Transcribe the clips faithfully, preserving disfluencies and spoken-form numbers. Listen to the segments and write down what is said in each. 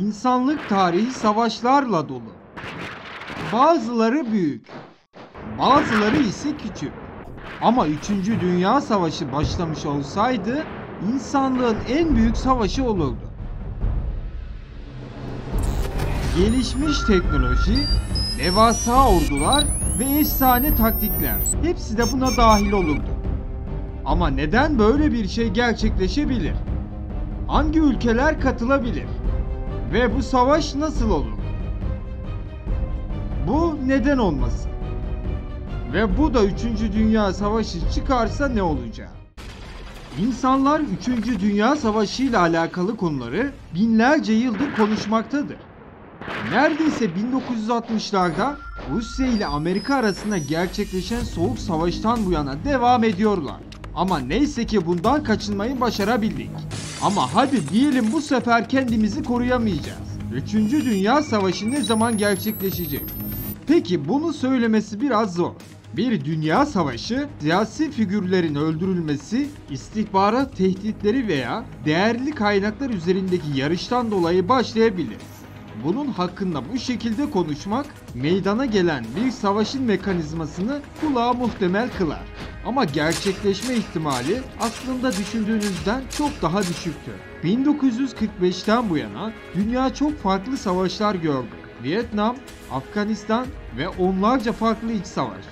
İnsanlık tarihi savaşlarla dolu. Bazıları büyük, bazıları ise küçük. Ama üçüncü. Dünya Savaşı başlamış olsaydı insanlığın en büyük savaşı olurdu. Gelişmiş teknoloji, devasa ordular ve efsane taktikler hepsi de buna dahil olurdu. Ama neden böyle bir şey gerçekleşebilir? Hangi ülkeler katılabilir? Ve bu savaş nasıl olur? Bu neden olmasın? Ve bu da üçüncü. Dünya Savaşı çıkarsa ne olacak? İnsanlar üçüncü. Dünya Savaşı ile alakalı konuları binlerce yıldır konuşmaktadır. Neredeyse bin dokuz yüz altmışlarda Rusya ile Amerika arasında gerçekleşen Soğuk Savaş'tan bu yana devam ediyorlar. Ama neyse ki bundan kaçınmayı başarabildik. Ama hadi diyelim bu sefer kendimizi koruyamayacağız. üçüncü. Dünya Savaşı ne zaman gerçekleşecek? Peki bunu söylemesi biraz zor. Bir dünya savaşı, siyasi figürlerin öldürülmesi, istihbarat tehditleri veya değerli kaynaklar üzerindeki yarıştan dolayı başlayabilir. Bunun hakkında bu şekilde konuşmak, meydana gelen bir savaşın mekanizmasını kulağa muhtemel kılar. Ama gerçekleşme ihtimali aslında düşündüğünüzden çok daha düşüktür. bin dokuz yüz kırk beşten bu yana dünya çok farklı savaşlar gördü. Vietnam, Afganistan ve onlarca farklı iç savaş.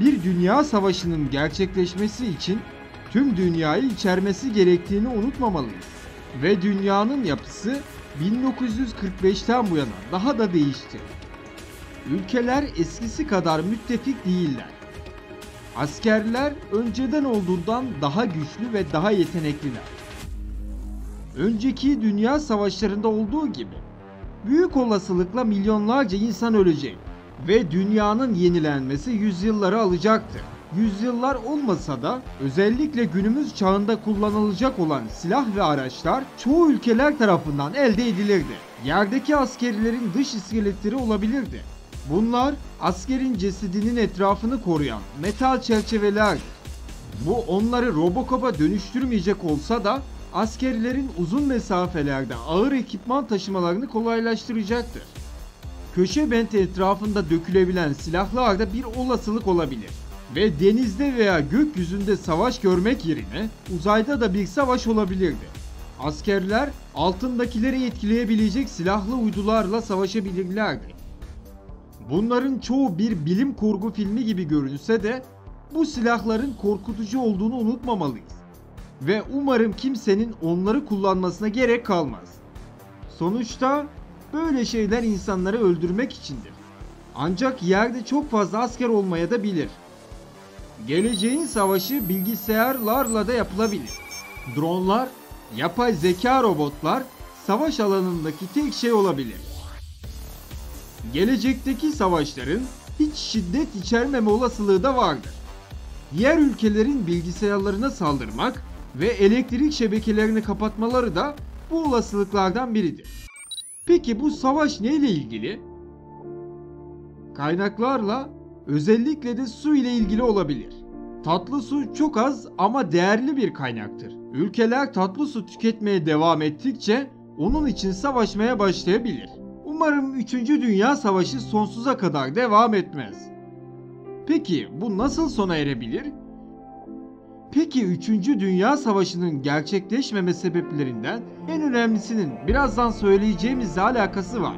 Bir dünya savaşının gerçekleşmesi için tüm dünyayı içermesi gerektiğini unutmamalıyız. Ve dünyanın yapısı bin dokuz yüz kırk beşten bu yana daha da değişti. Ülkeler eskisi kadar müttefik değiller. Askerler önceden olduğundan daha güçlü ve daha yetenekliler. Önceki dünya savaşlarında olduğu gibi büyük olasılıkla milyonlarca insan ölecek ve dünyanın yenilenmesi yüzyılları alacaktır. Yüzyıllar olmasa da özellikle günümüz çağında kullanılacak olan silah ve araçlar çoğu ülkeler tarafından elde edilirdi. Yerdeki askerilerin dış iskeletleri olabilirdi. Bunlar askerin cesedinin etrafını koruyan metal çerçevelerdir. Bu onları Robocop'a dönüştürmeyecek olsa da askerlerin uzun mesafelerde ağır ekipman taşımalarını kolaylaştıracaktır. Köşe benti etrafında dökülebilen silahlar da bir olasılık olabilir. Ve denizde veya gökyüzünde savaş görmek yerine uzayda da bir savaş olabilirdi. Askerler altındakileri etkileyebilecek silahlı uydularla savaşabilirlerdi. Bunların çoğu bir bilim kurgu filmi gibi görünse de bu silahların korkutucu olduğunu unutmamalıyız. Ve umarım kimsenin onları kullanmasına gerek kalmaz. Sonuçta böyle şeyler insanları öldürmek içindir. Ancak yerde çok fazla asker olmaya da bilir. Geleceğin savaşı bilgisayarlarla da yapılabilir. Dronlar, yapay zeka robotlar savaş alanındaki tek şey olabilir. Gelecekteki savaşların hiç şiddet içermeme olasılığı da vardır. Diğer ülkelerin bilgisayarlarına saldırmak ve elektrik şebekelerini kapatmaları da bu olasılıklardan biridir. Peki bu savaş neyle ilgili? Kaynaklarla, özellikle de su ile ilgili olabilir. Tatlı su çok az ama değerli bir kaynaktır. Ülkeler tatlı su tüketmeye devam ettikçe onun için savaşmaya başlayabilir. Umarım üçüncü. Dünya Savaşı sonsuza kadar devam etmez. Peki bu nasıl sona erebilir? Peki üçüncü. Dünya Savaşı'nın gerçekleşmeme sebeplerinden en önemlisinin birazdan söyleyeceğimizle alakası var.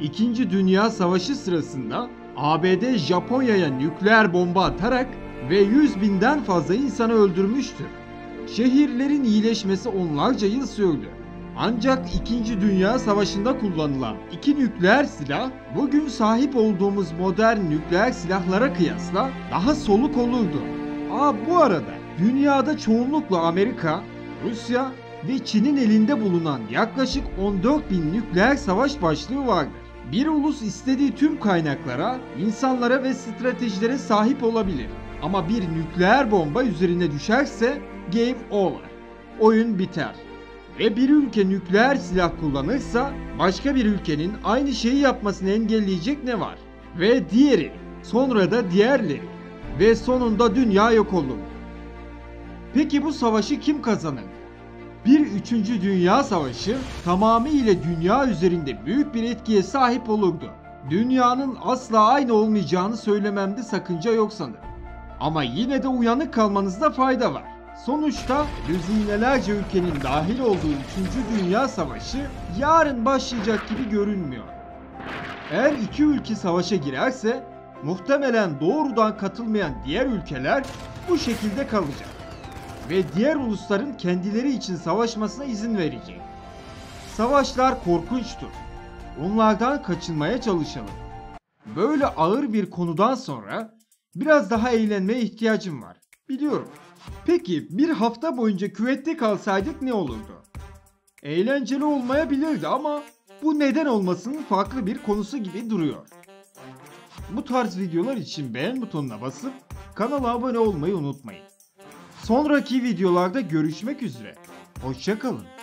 İkinci. Dünya Savaşı sırasında A B D Japonya'ya nükleer bomba atarak ve yüz binden fazla insanı öldürmüştür. Şehirlerin iyileşmesi onlarca yıl sürdü. Ancak İkinci Dünya Savaşı'nda kullanılan iki nükleer silah bugün sahip olduğumuz modern nükleer silahlara kıyasla daha soluk olurdu. Aa, bu arada dünyada çoğunlukla Amerika, Rusya ve Çin'in elinde bulunan yaklaşık on dört bin nükleer savaş başlığı vardır. Bir ulus istediği tüm kaynaklara, insanlara ve stratejilere sahip olabilir. Ama bir nükleer bomba üzerine düşerse game over. Oyun biter. Ve bir ülke nükleer silah kullanırsa başka bir ülkenin aynı şeyi yapmasını engelleyecek ne var? Ve diğeri, sonra da diğerleri ve sonunda dünya yok olur. Peki bu savaşı kim kazanır? Bir üçüncü Dünya Savaşı tamamıyla dünya üzerinde büyük bir etkiye sahip olurdu. Dünyanın asla aynı olmayacağını söylememde sakınca yok sanırım. Ama yine de uyanık kalmanızda fayda var. Sonuçta düzinelerce ülkenin dahil olduğu üçüncü Dünya Savaşı yarın başlayacak gibi görünmüyor. Eğer iki ülke savaşa girerse muhtemelen doğrudan katılmayan diğer ülkeler bu şekilde kalacak ve diğer ulusların kendileri için savaşmasına izin verecek. Savaşlar korkunçtur. Onlardan kaçınmaya çalışalım. Böyle ağır bir konudan sonra biraz daha eğlenmeye ihtiyacım var. Biliyorum. Peki bir hafta boyunca küvette kalsaydık ne olurdu? Eğlenceli olmayabilirdi ama bu neden olmasının farklı bir konusu gibi duruyor. Bu tarz videolar için beğen butonuna basıp kanala abone olmayı unutmayın. Sonraki videolarda görüşmek üzere. Hoşça kalın.